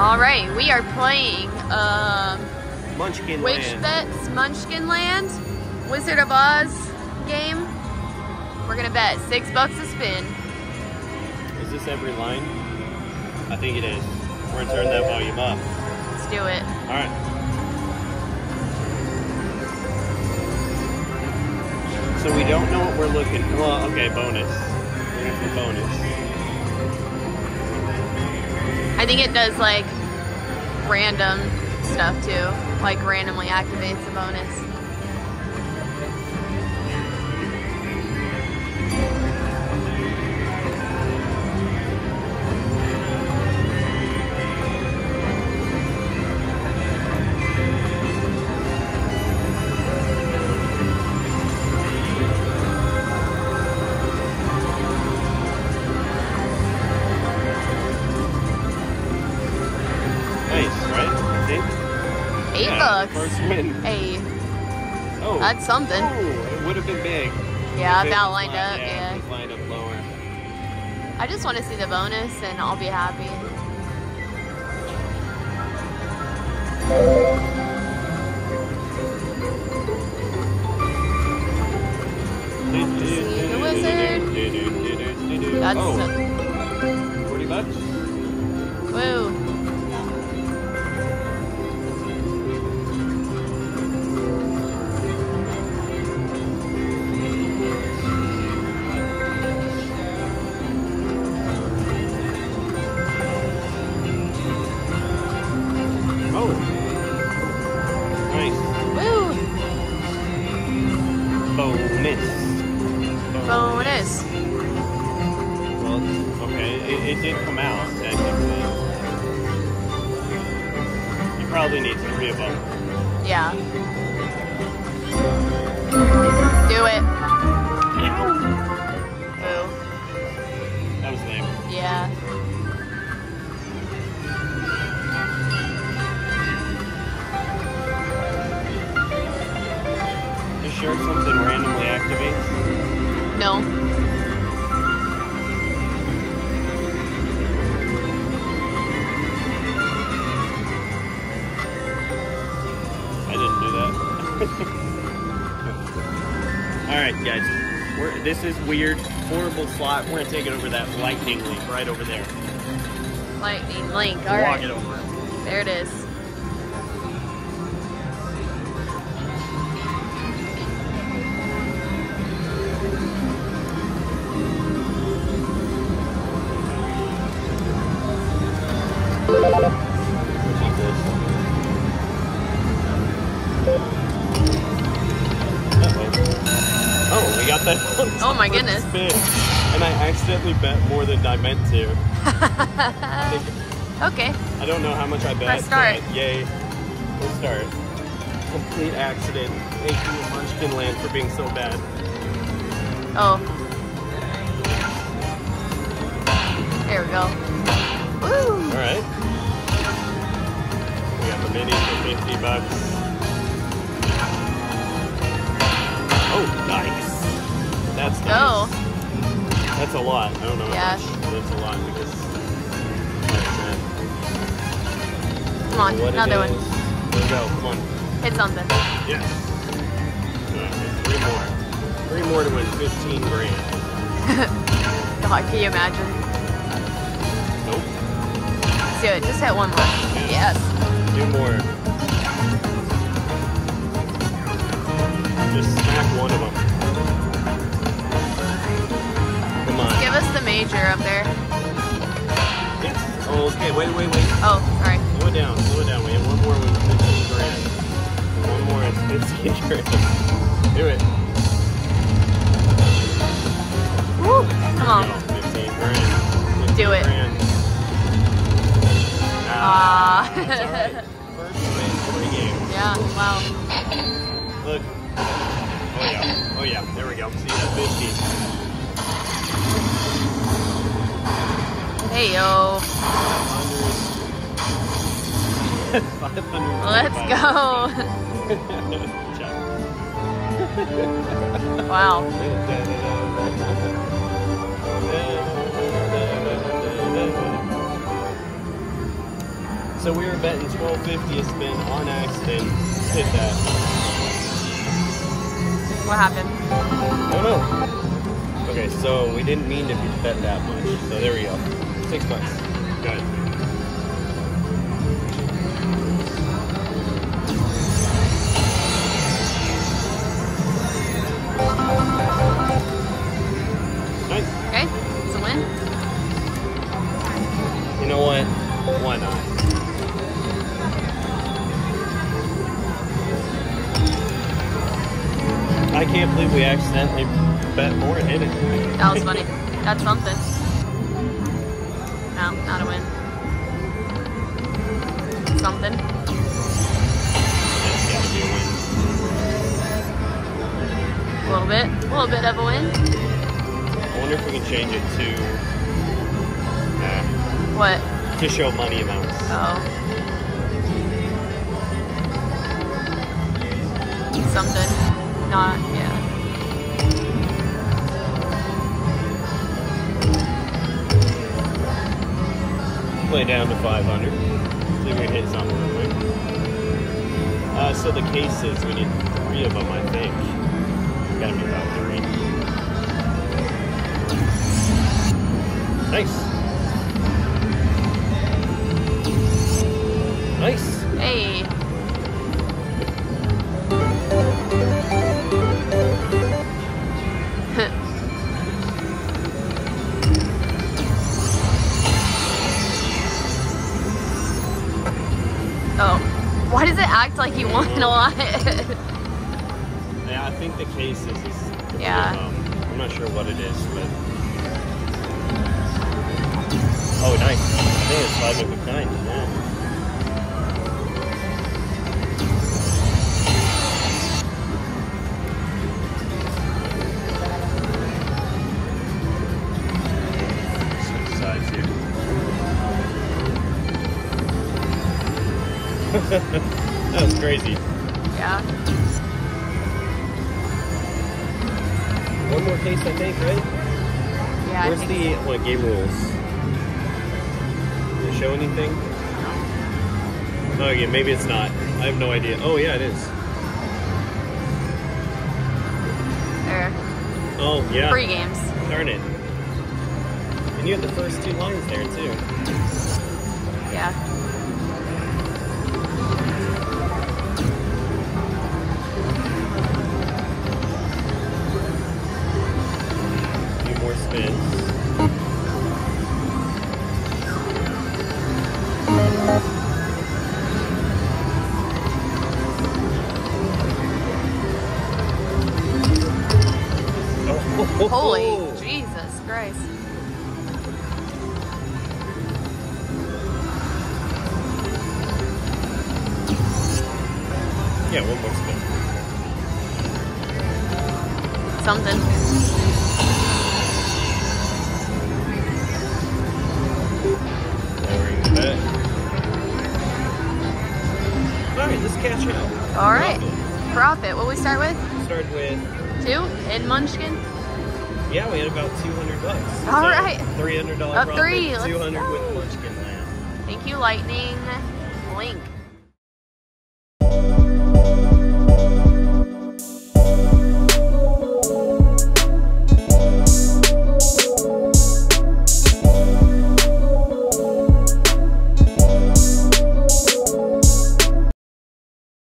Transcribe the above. Alright, we are playing Witchbets Munchkinland Wizard of Oz game. We're gonna bet $6 a spin. Is this every line? I think it is. We're gonna turn that volume up. Let's do it. Alright. So we don't know what we're looking for. Well, okay, bonus. We're looking for bonus. I think it does like random stuff too. Like randomly activates a bonus. Oh, that's something. Oh, it would have been big. Yeah, about lined up. Yeah, lined up lower. I just want to see the bonus, and I'll be happy. See the wizard. That's oh. 40 bucks. Whoa. Bonus. Well, okay, it did come out, technically. You probably need 3 of them. Yeah. Do it. Ow. Boo. That was lame. Yeah. You sure something randomly activates? No. I didn't do that. Alright guys, this is weird, horrible slot. We're going to take it over that lightning link right over there. Lightning link, alright. Walk it over. There it is. Oh, we got that. Oh my goodness. Spin. And I accidentally bet more than I meant to. Okay. I don't know how much I bet. Let's start. Yay. We'll start. Complete accident. Thank you, Munchkinland, for being so bad. Oh. There we go. Woo! Alright. We got the mini for 50 bucks. Oh, nice. That's nice. Go. That's a lot. I don't know. Yeah. That's a lot because. Come on, another one. Let's go. Come on. Hit something. Yes. Right, 3 more. 3 more to win 15 grand. God, can you imagine? Nope. Let's do it. Just hit 1 more. Yes. 2 more. Just smack 1 of them. Come on. Give us the major up there. Yes. Okay, wait. Oh, alright. Slow it down. We have 1 more with 15 grand. 1 more is 15 grand. Do it. Woo! Come on. No, 15 grand. 15 do it. Grand. Ah. That's alright. First win for the game. Yeah, wow. Look. Oh yeah, there we go. See that 50. Hey yo. 500. Let's go. Wow. So we were betting $12.50 a spin on accident. Hit that. What happened? I don't know. Okay, so we didn't mean to bet that much. So there we go. $6. Good. Nice. Okay, it's a win. You know what? Why not? I can't believe we accidentally bet more and hit it. That was funny. That's something. No, not a win. Something. That's gotta be a win. A little bit of a win. I wonder if we can change it to... What? To show money amounts. Oh. Something. Not, yeah. Play down to 500. See if we can hit something real quick. So the case is we need 3 of them, I think. Gotta be about 3. Nice. Nice. Hey. Why does it act like you won a lot? Yeah, I think the case is... yeah. I'm not sure what it is, but... Oh, nice. I think it's 5 of a kind, That was crazy. Yeah. One more case, I think, right? Yeah. Where's the like game rules? Did it show anything? No. Okay, maybe it's not. I have no idea. Oh yeah, it is. There. Oh yeah. Free games. Darn it. And you had the first 2 lines there too. Yeah. Holy Jesus Christ. Yeah, one more spin. Something. Lowering the bet. Alright, let's cash out. Alright. Profit. What do we start with? We start with 2 in Munchkin. Yeah, we had about $200. All right. $300 profit, 300 with Munchkinland. Thank you, Lightning Link.